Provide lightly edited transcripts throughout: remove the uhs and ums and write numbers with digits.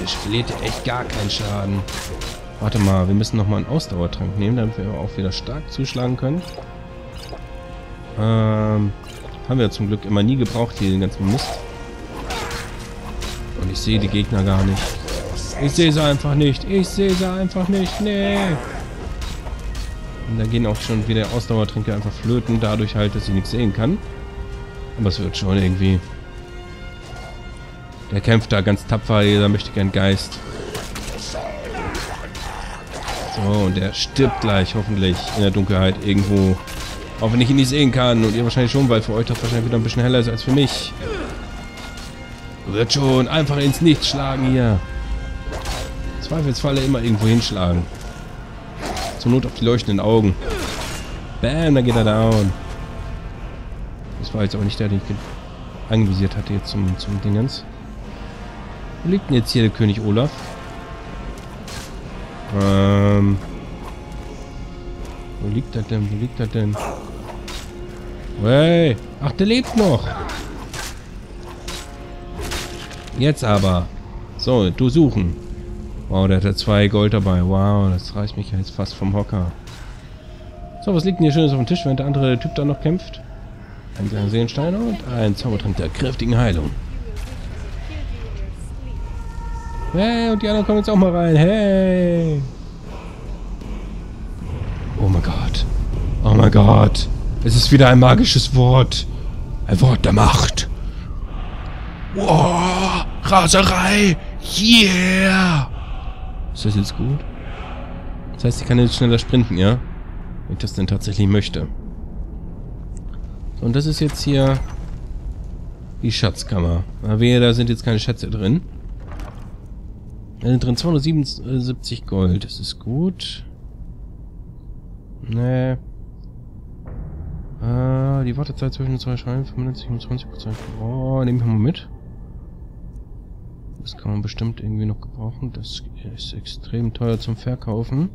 Der Skelett echt gar keinen Schaden. Warte mal, wir müssen nochmal einen Ausdauertrank nehmen, damit wir auch wieder stark zuschlagen können. Haben wir zum Glück immer nie gebraucht, hier den ganzen Mist. Und ich sehe die Gegner gar nicht. Ich sehe sie einfach nicht. Ich sehe sie einfach nicht. Nee. Und da gehen auch schon wieder Ausdauertränke einfach flöten, dadurch halt, dass ich nichts sehen kann. Aber es wird schon irgendwie. Der kämpft da ganz tapfer, jeder möchte gern Geist. So, und der stirbt gleich, hoffentlich, in der Dunkelheit irgendwo. Auch wenn ich ihn nicht sehen kann. Und ihr wahrscheinlich schon, weil für euch das wahrscheinlich wieder ein bisschen heller ist als für mich. Wird schon einfach ins Nichts schlagen hier. Zweifelsfalle immer irgendwo hinschlagen. Zur Not auf die leuchtenden Augen. Bam, da geht er down. Das war jetzt auch nicht der, den ich anvisiert hatte jetzt zum Dingens. Wo liegt denn jetzt hier der König Olaf? Wo liegt er denn? Wo liegt er denn? Hey! Ach, der lebt noch! Jetzt aber! So, du suchen! Wow, der hatte 2 Gold dabei. Wow, das reißt mich jetzt fast vom Hocker. So, was liegt denn hier Schönes auf dem Tisch, während der andere Typ da noch kämpft? Ein kleiner Seelenstein und ein Zaubertrank der kräftigen Heilung. Hey, und die anderen kommen jetzt auch mal rein. Hey! Oh mein Gott. Oh mein Gott. Es ist wieder ein magisches Wort. Ein Wort der Macht. Wow, Raserei. Yeah! Ist das jetzt gut? Das heißt, ich kann jetzt schneller sprinten, ja? Wenn ich das denn tatsächlich möchte. So, und das ist jetzt hier die Schatzkammer. Na wehe, da sind jetzt keine Schätze drin. Da sind drin 277 Gold. Das ist gut. Nee. Die Wartezeit zwischen den 2 Schalen, 95 und 20%. Oh, nehme ich mal mit. Das kann man bestimmt irgendwie noch gebrauchen. Das ist extrem teuer zum Verkaufen.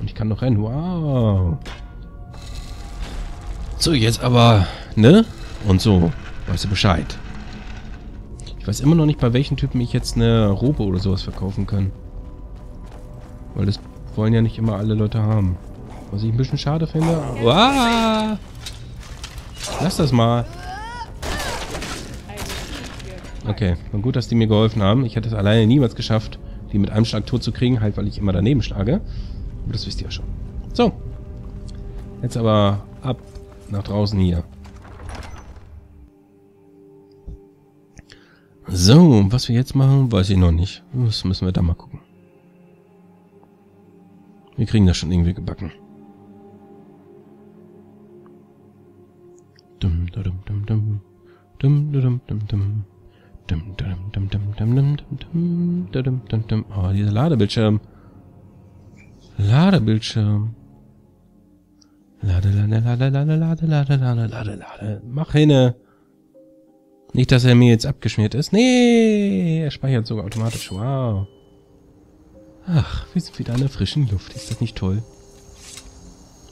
Und ich kann noch rennen. Wow. So, jetzt aber, ne? Und so. Weißt du Bescheid. Ich weiß immer noch nicht, bei welchen Typen ich jetzt eine Robe oder sowas verkaufen kann. Weil das wollen ja nicht immer alle Leute haben. Was ich ein bisschen schade finde. Wow. Lass das mal. Okay, war gut, dass die mir geholfen haben. Ich hätte es alleine niemals geschafft, die mit einem Schlag tot zu kriegen, halt weil ich immer daneben schlage. Aber das wisst ihr ja schon. So. Jetzt aber ab nach draußen hier. So, was wir jetzt machen, weiß ich noch nicht. Das müssen wir da mal gucken. Wir kriegen das schon irgendwie gebacken. Dum, dum, dum, dum. Dum, dum, dum, dum. Oh, dieser Ladebildschirm. Ladebildschirm. Lade. Mach hin. Nicht, dass er mir jetzt abgeschmiert ist. Nee, er speichert sogar automatisch. Wow. Ach, wir sind wieder an der frischen Luft. Ist das nicht toll?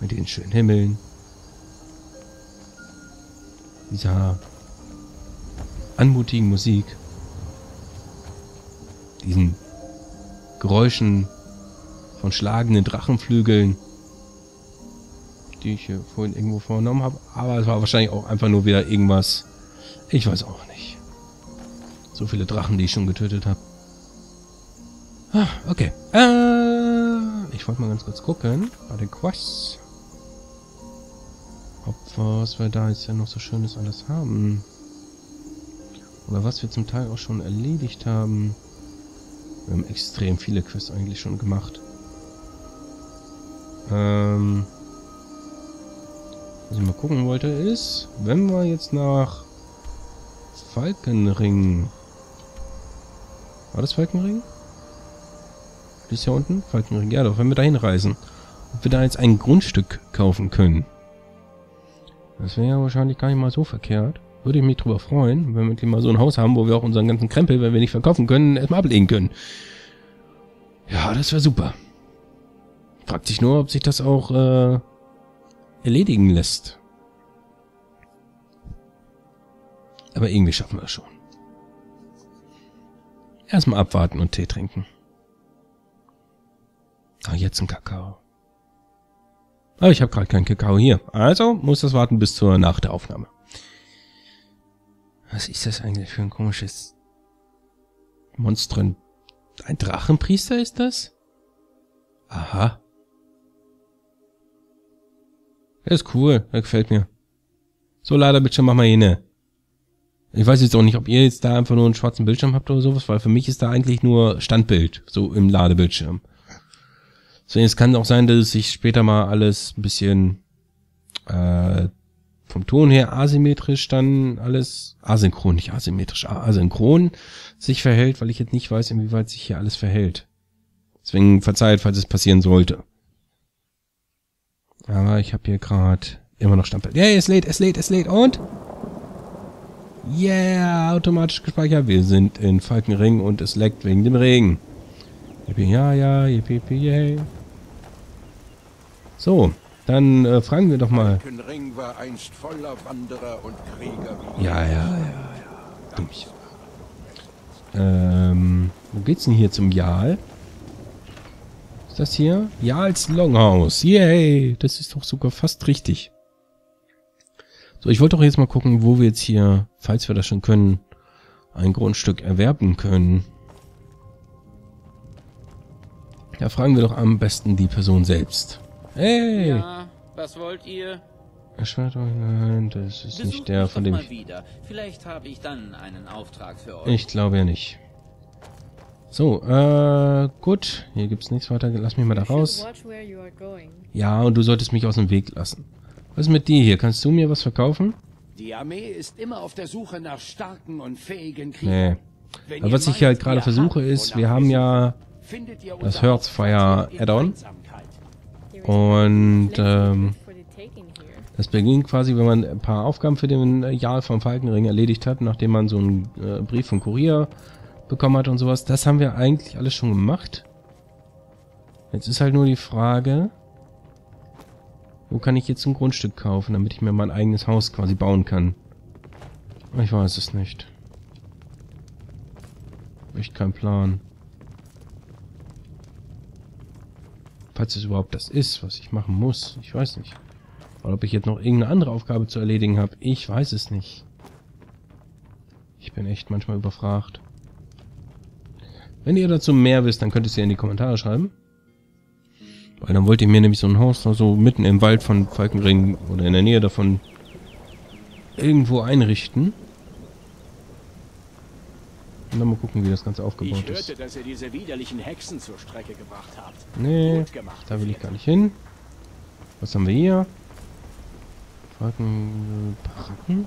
Mit den schönen Himmeln. Dieser anmutigen Musik, diesen Geräuschen von schlagenden Drachenflügeln, die ich vorhin irgendwo vorgenommen habe, aber es war wahrscheinlich auch einfach nur wieder irgendwas, ich weiß auch nicht. So viele Drachen, die ich schon getötet habe. Ah, okay. Ich wollte mal ganz kurz gucken, bei den Quests, ob was wir da jetzt ja noch so Schönes alles haben. Oder was wir zum Teil auch schon erledigt haben. Wir haben extrem viele Quests eigentlich schon gemacht. Was ich mal gucken wollte ist, wenn wir jetzt nach Falkenring... War das Falkenring? Das ist ja unten? Falkenring, ja doch, wenn wir da hinreisen. Ob wir da jetzt ein Grundstück kaufen können. Das wäre ja wahrscheinlich gar nicht mal so verkehrt. Würde ich mich drüber freuen, wenn wir mal so ein Haus haben, wo wir auch unseren ganzen Krempel, wenn wir nicht verkaufen können, erstmal ablegen können. Ja, das wäre super. Fragt sich nur, ob sich das auch erledigen lässt. Aber irgendwie schaffen wir es schon. Erstmal abwarten und Tee trinken. Ah, jetzt ein Kakao. Aber ich habe gerade keinen Kakao hier. Also muss das warten bis zur nach der Aufnahme. Was ist das eigentlich für ein komisches Monstrum? Ein Drachenpriester ist das? Aha. Das ist cool. Das gefällt mir. So, leider, bitte mach mal hin. Ich weiß jetzt auch nicht, ob ihr jetzt da einfach nur einen schwarzen Bildschirm habt oder sowas, weil für mich ist da eigentlich nur Standbild, so im Ladebildschirm. Deswegen, es kann auch sein, dass es sich später mal alles ein bisschen vom Ton her asymmetrisch dann alles, asynchron, nicht asymmetrisch, asynchron sich verhält, weil ich jetzt nicht weiß, inwieweit sich hier alles verhält. Deswegen verzeiht, falls es passieren sollte. Aber ich habe hier gerade immer noch Standbild. Ja, yeah, es lädt und... Yeah, automatisch gespeichert. Wir sind in Falkenring und es leckt wegen dem Regen. Yippie, ja, ja, yippie, yippie, yay. So, dann fragen wir doch mal. Falkenring war einst voller Wanderer und Krieger. Ja, ja, ja, ja. Dummchen. Wo geht's denn hier zum Jarl? Ist das hier? Jarls Longhouse. Yay, das ist doch sogar fast richtig. So, ich wollte doch jetzt mal gucken, wo wir jetzt hier, falls wir das schon können, ein Grundstück erwerben können. Da fragen wir doch am besten die Person selbst. Hey! Ja, was wollt ihr? Nein, das ist nicht der, von dem ich... Vielleicht habe ich dann einen Auftrag für euch. Ich glaube ja nicht. So, gut. Hier gibt's nichts weiter. Lass mich mal da raus. Ja, und du solltest mich aus dem Weg lassen. Was ist mit dir hier? Kannst du mir was verkaufen? Die Armee ist immer auf der Suche nach starken und fähigen Kriegern. Nee. Aber was ich hier halt gerade versuche ist, wir haben ja das Herzfeuer Add-on. Und das beginnt quasi, wenn man ein paar Aufgaben für den Jarl vom Falkenring erledigt hat, nachdem man so einen Brief vom Kurier bekommen hat und sowas. Das haben wir eigentlich alles schon gemacht. Jetzt ist halt nur die Frage... Wo kann ich jetzt ein Grundstück kaufen, damit ich mir mein eigenes Haus quasi bauen kann? Ich weiß es nicht. Echt kein Plan. Falls es überhaupt das ist, was ich machen muss. Ich weiß nicht. Oder ob ich jetzt noch irgendeine andere Aufgabe zu erledigen habe. Ich weiß es nicht. Ich bin echt manchmal überfragt. Wenn ihr dazu mehr wisst, dann könnt ihr es ja in die Kommentare schreiben. Weil dann wollte ich mir nämlich so ein Haus noch so mitten im Wald von Falkenring oder in der Nähe davon irgendwo einrichten. Und dann mal gucken, wie das Ganze aufgebaut ist. Ich hörte, dass ihr diese widerlichen Hexen zur Strecke gebracht habt. Nee, da will ich gar nicht hin. Was haben wir hier? Falkenring.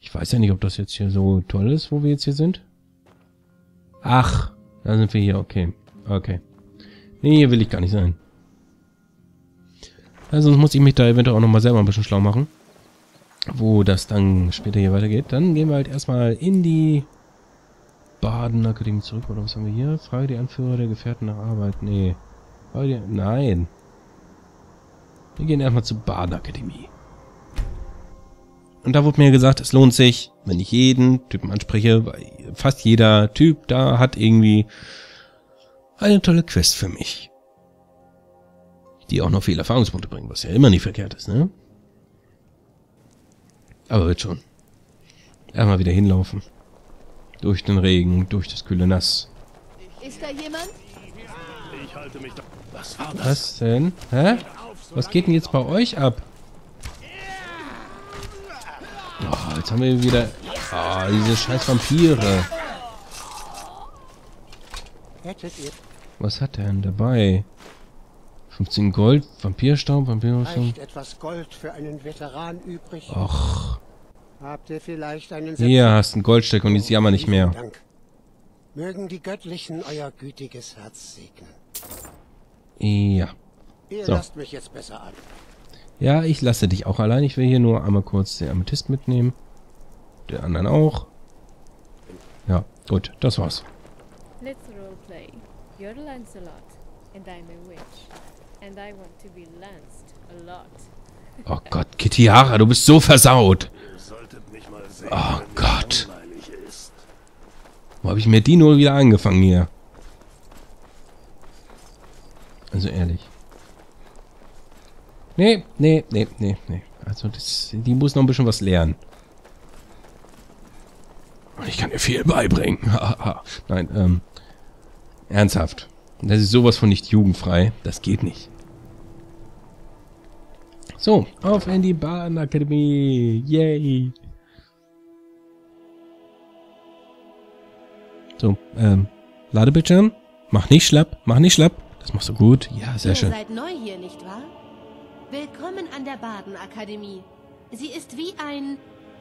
Ich weiß ja nicht, ob das jetzt hier so toll ist, wo wir jetzt hier sind. Ach, da sind wir hier, okay. Okay. Nee, hier will ich gar nicht sein. Also sonst muss ich mich da eventuell auch nochmal selber ein bisschen schlau machen. Wo das dann später hier weitergeht. Dann gehen wir halt erstmal in die Bardenakademie zurück. Oder was haben wir hier? Frage die Anführer der Gefährten nach Arbeit. Nee. Nein. Wir gehen erstmal zur Bardenakademie. Und da wurde mir gesagt, es lohnt sich, wenn ich jeden Typen anspreche, weil fast jeder Typ da hat irgendwie... eine tolle Quest für mich. Die auch noch viele Erfahrungspunkte bringen, was ja immer nicht verkehrt ist, ne? Aber wird schon. Erstmal wieder hinlaufen. Durch den Regen, durch das kühle Nass. Ist da jemand? Ich halte mich da. Was war das? Was denn? Hä? Was geht denn jetzt bei euch ab? Oh, jetzt haben wir wieder... Ah, oh, diese scheiß Vampire. Was hat er denn dabei? 15 Gold, Vampirstaub, Vampirstaub. Etwas Gold für einen Veteran übrig. Och. Habt ihr vielleicht einen hier hast ein Goldstück und jetzt jammer nicht mehr. Dank. Mögen die Göttlichen euer gütiges Herz segnen. Ja. Ihr so. Lasst mich jetzt besser an. Ja, ich lasse dich auch allein. Ich will hier nur einmal kurz den Amethyst mitnehmen. Den anderen auch. Ja, gut, das war's. Let's roleplay. You're Lancelot, and I'm a witch, and I want to be lanced a lot. Oh Gott, Kitiara, du bist so versaut. Oh Gott. Wo habe ich mir die nur wieder angefangen hier? Also ehrlich. Nee, nee, nee, nee, nee. Also das, die muss noch ein bisschen was lernen. Und ich kann ihr viel beibringen. Nein, ernsthaft. Das ist sowas von nicht jugendfrei. Das geht nicht. So, auf in die Bardenakademie. Yay. So, Ladebildschirm. Mach nicht schlapp, mach nicht schlapp. Das machst du gut. Ja, sehr schön. Ihr seid neu hier, nicht wahr? Willkommen an der Bardenakademie. Sie ist wie ein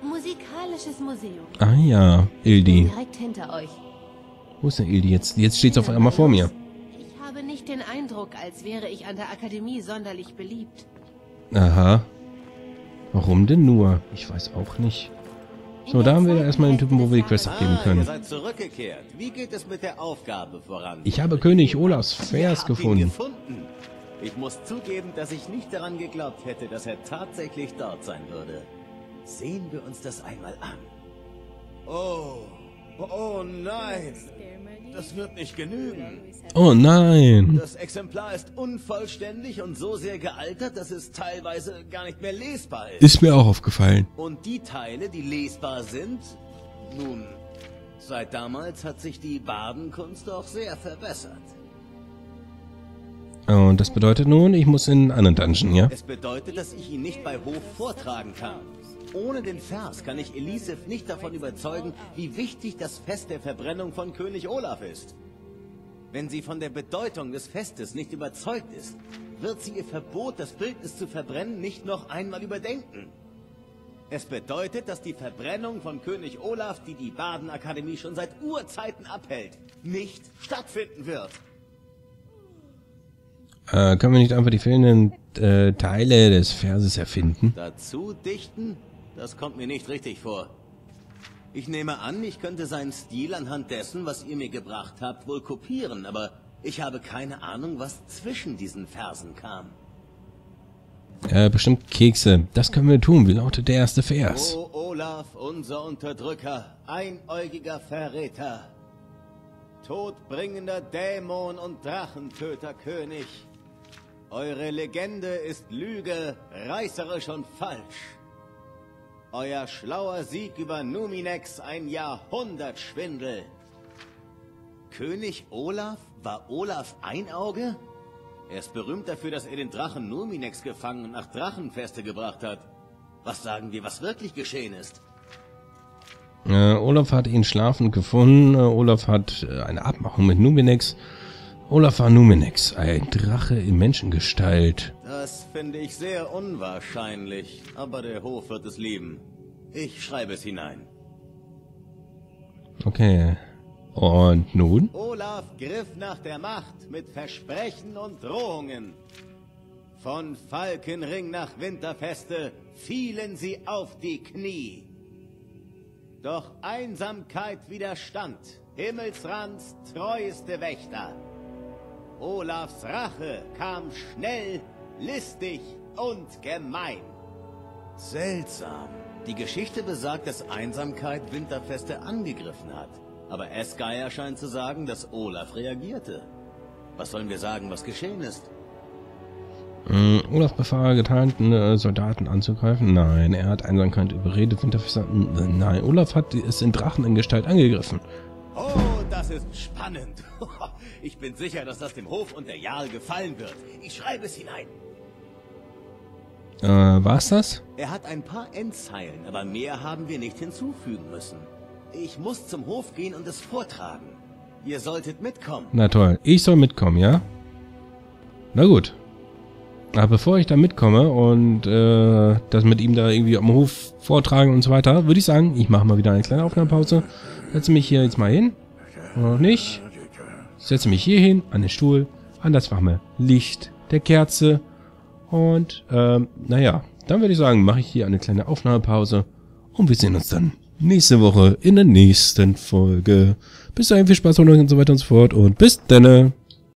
musikalisches Museum. Ah ja, Ildi. Direkt hinter euch. Wo ist denn Ildi jetzt? Jetzt steht es auf einmal vor mir. Ich habe nicht den Eindruck, als wäre ich an der Akademie sonderlich beliebt. Aha. Warum denn nur? Ich weiß auch nicht. So, da haben wir erstmal den Typen, wo wir die Quest abgeben können. Wie geht es mit der Aufgabe voran? Ich habe König Olafs Vers gefunden. Ich muss zugeben, dass ich nicht daran geglaubt hätte, dass er tatsächlich dort sein würde. Sehen wir uns das einmal an. Oh, oh nein. Das wird nicht genügen. Oh nein. Das Exemplar ist unvollständig und so sehr gealtert, dass es teilweise gar nicht mehr lesbar ist. Ist mir auch aufgefallen. Und die Teile, die lesbar sind? Nun, seit damals hat sich die Bardenkunst auch sehr verbessert. Und das bedeutet nun, ich muss in einen anderen Dungeon, ja? Es bedeutet, dass ich ihn nicht bei Hof vortragen kann. Ohne den Vers kann ich Elisif nicht davon überzeugen, wie wichtig das Fest der Verbrennung von König Olaf ist. Wenn sie von der Bedeutung des Festes nicht überzeugt ist, wird sie ihr Verbot, das Bildnis zu verbrennen, nicht noch einmal überdenken. Es bedeutet, dass die Verbrennung von König Olaf, die die Bardenakademie schon seit Urzeiten abhält, nicht stattfinden wird. Können wir nicht einfach die fehlenden Teile des Verses erfinden? Dazu dichten? Das kommt mir nicht richtig vor. Ich nehme an, ich könnte seinen Stil anhand dessen, was ihr mir gebracht habt, wohl kopieren, aber ich habe keine Ahnung, was zwischen diesen Versen kam. Bestimmt Kekse. Das können wir tun. Wie lautet der erste Vers? O Olaf, unser Unterdrücker, einäugiger Verräter, todbringender Dämon und Drachentöterkönig. Eure Legende ist Lüge, reißerisch und falsch. Euer schlauer Sieg über Numinex ein Jahrhundertschwindel. König Olaf? War Olaf ein Auge? Er ist berühmt dafür, dass er den Drachen Numinex gefangen und nach Drachenfeste gebracht hat. Was sagen wir, was wirklich geschehen ist? Olaf hat ihn schlafend gefunden. Olaf hat eine Abmachung mit Numinex. Olaf war Numinex, ein Drache in Menschengestalt. Das finde ich sehr unwahrscheinlich, aber der Hof wird es lieben. Ich schreibe es hinein. Okay. Und nun? Olaf griff nach der Macht mit Versprechen und Drohungen. Von Falkenring nach Winterfeste fielen sie auf die Knie. Doch Einsamkeit widerstand, Himmelsrands treueste Wächter. Olafs Rache kam schnell, listig und gemein. Seltsam. Die Geschichte besagt, dass Einsamkeit Winterfeste angegriffen hat. Aber Esgeier scheint zu sagen, dass Olaf reagierte. Was sollen wir sagen, was geschehen ist? Olaf befahl, getarnte Soldaten anzugreifen. Nein, er hat Einsamkeit überredet. Winterfeste. Nein, Olaf hat es in Drachengestalt angegriffen. Oh, das ist spannend. Ich bin sicher, dass das dem Hof und der Jarl gefallen wird. Ich schreibe es hinein. War's das? Er hat ein paar Endzeilen, aber mehr haben wir nicht hinzufügen müssen. Ich muss zum Hof gehen und es vortragen. Ihr solltet mitkommen. Na toll, ich soll mitkommen, ja? Na gut. Aber bevor ich da mitkomme und das mit ihm da irgendwie am Hof vortragen und so weiter, würde ich sagen, ich mache mal wieder eine kleine Aufnahmepause. Setze mich hier jetzt mal hin. Oder noch nicht. Setze mich hier hin, an den Stuhl, an das warme Licht der Kerze. Und naja, dann würde ich sagen, mache ich hier eine kleine Aufnahmepause. Und wir sehen uns dann nächste Woche in der nächsten Folge. Bis dahin, viel Spaß und so weiter und so fort. Und bis dann.